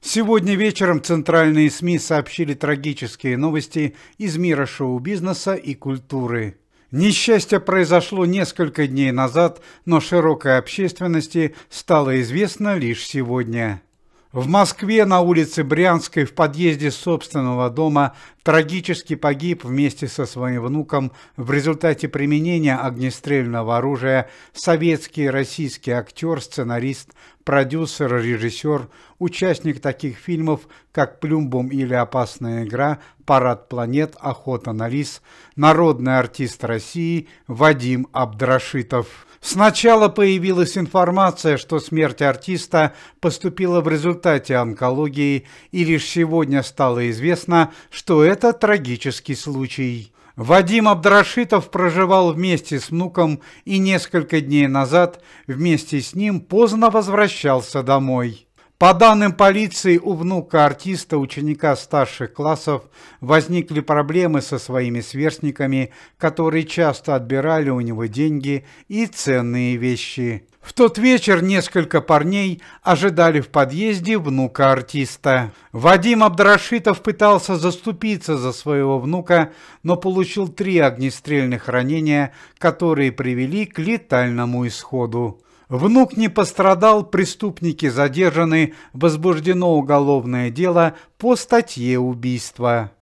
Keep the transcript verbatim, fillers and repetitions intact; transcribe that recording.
Сегодня вечером центральные СМИ сообщили трагические новости из мира шоу-бизнеса и культуры. Несчастье произошло несколько дней назад, но широкой общественности стало известно лишь сегодня. В Москве на улице Брянской в подъезде собственного дома трагически погиб вместе со своим внуком в результате применения огнестрельного оружия советский и российский актер, сценарист, продюсер, режиссер, участник таких фильмов, как «Плюмбум» или «Опасная игра», «Парад планет», «Охота на лис», народный артист России Вадим Абдрашитов. Сначала появилась информация, что смерть артиста поступила в результате онкологии, и лишь сегодня стало известно, что это трагический случай. Вадим Абдрашитов проживал вместе с внуком и несколько дней назад вместе с ним поздно возвращался домой. По данным полиции, у внука артиста, ученика старших классов, возникли проблемы со своими сверстниками, которые часто отбирали у него деньги и ценные вещи. В тот вечер несколько парней ожидали в подъезде внука артиста. Вадим Абдрашитов пытался заступиться за своего внука, но получил три огнестрельных ранения, которые привели к летальному исходу. Внук не пострадал, преступники задержаны, возбуждено уголовное дело по статье убийства.